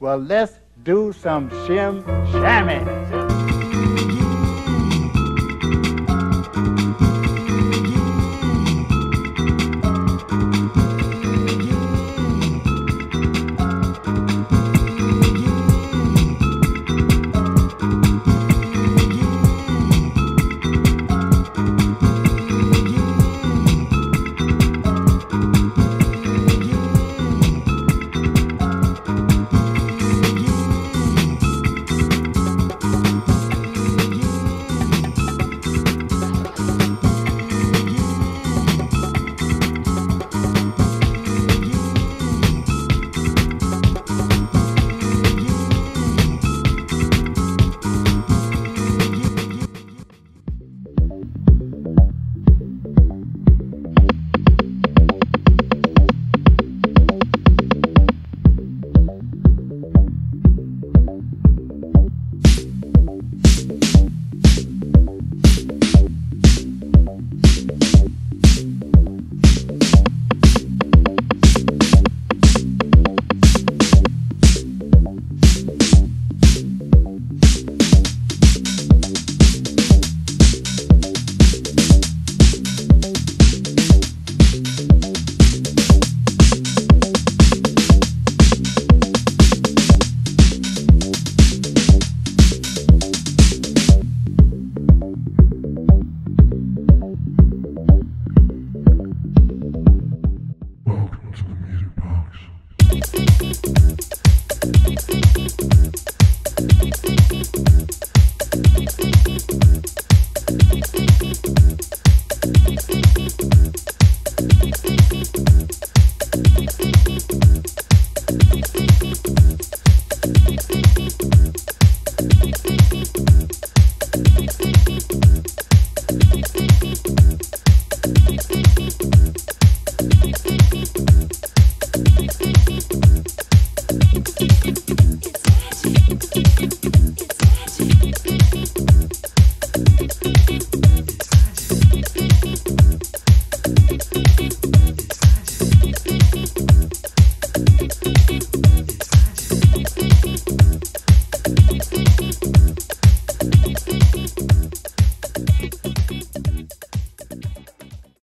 Well, let's do some shim shammy. It's magic.